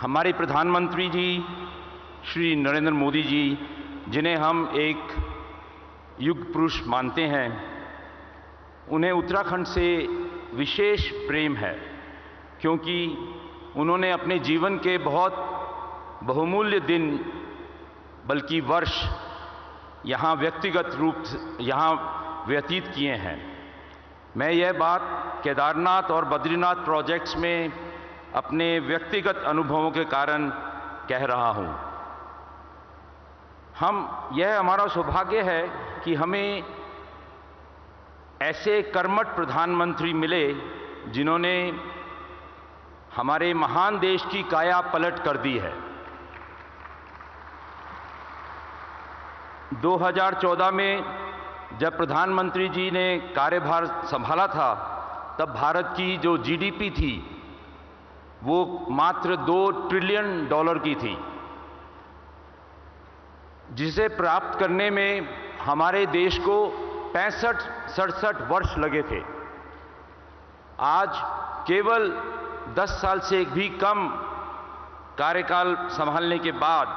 हमारे प्रधानमंत्री जी श्री नरेंद्र मोदी जी, जिन्हें हम एक युग पुरुष मानते हैं, उन्हें उत्तराखंड से विशेष प्रेम है, क्योंकि उन्होंने अपने जीवन के बहुत बहुमूल्य दिन, बल्कि वर्ष यहाँ व्यक्तिगत रूप से यहाँ व्यतीत किए हैं। मैं यह बात केदारनाथ और बद्रीनाथ प्रोजेक्ट्स में अपने व्यक्तिगत अनुभवों के कारण कह रहा हूँ। हम यह हमारा सौभाग्य है कि हमें ऐसे कर्मठ प्रधानमंत्री मिले जिन्होंने हमारे महान देश की काया पलट कर दी है। 2014 में जब प्रधानमंत्री जी ने कार्यभार संभाला था, तब भारत की जो जीडीपी थी वो मात्र 2 ट्रिलियन डॉलर की थी, जिसे प्राप्त करने में हमारे देश को 65-67 वर्ष लगे थे। आज केवल 10 साल से भी कम कार्यकाल संभालने के बाद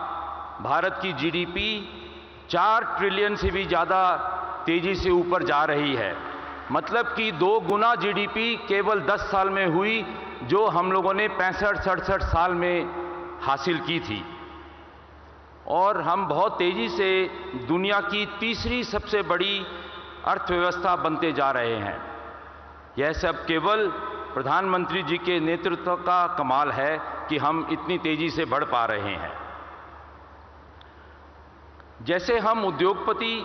भारत की जीडीपी 4 ट्रिलियन से भी ज़्यादा तेजी से ऊपर जा रही है। मतलब कि 2 गुना जीडीपी केवल 10 साल में हुई, जो हम लोगों ने 65-67 साल में हासिल की थी। और हम बहुत तेज़ी से दुनिया की तीसरी सबसे बड़ी अर्थव्यवस्था बनते जा रहे हैं। यह सब केवल प्रधानमंत्री जी के नेतृत्व का कमाल है कि हम इतनी तेज़ी से बढ़ पा रहे हैं। जैसे हम उद्योगपति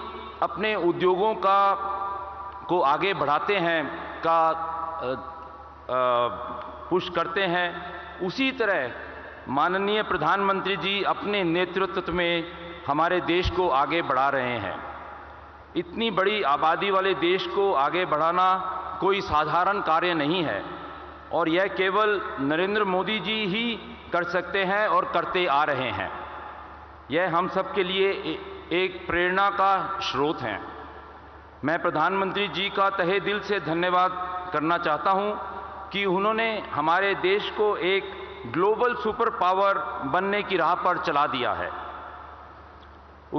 अपने उद्योगों को आगे बढ़ाते हैं, पुश करते हैं, उसी तरह माननीय प्रधानमंत्री जी अपने नेतृत्व में हमारे देश को आगे बढ़ा रहे हैं। इतनी बड़ी आबादी वाले देश को आगे बढ़ाना कोई साधारण कार्य नहीं है, और यह केवल नरेंद्र मोदी जी ही कर सकते हैं और करते आ रहे हैं। यह हम सब के लिए एक प्रेरणा का स्रोत हैं। मैं प्रधानमंत्री जी का तहे दिल से धन्यवाद करना चाहता हूं कि उन्होंने हमारे देश को एक ग्लोबल सुपर पावर बनने की राह पर चला दिया है।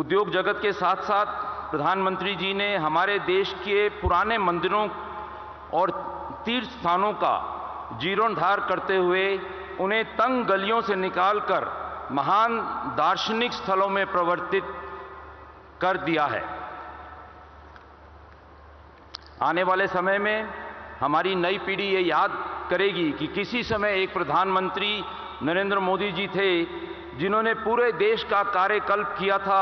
उद्योग जगत के साथ साथ प्रधानमंत्री जी ने हमारे देश के पुराने मंदिरों और तीर्थ स्थानों का जीर्णोद्धार करते हुए उन्हें तंग गलियों से निकालकर महान दार्शनिक स्थलों में परिवर्तित कर दिया है। आने वाले समय में हमारी नई पीढ़ी ये याद करेगी कि किसी समय एक प्रधानमंत्री नरेंद्र मोदी जी थे, जिन्होंने पूरे देश का कार्यकल्प किया था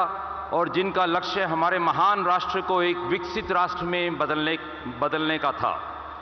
और जिनका लक्ष्य हमारे महान राष्ट्र को एक विकसित राष्ट्र में बदलने का था।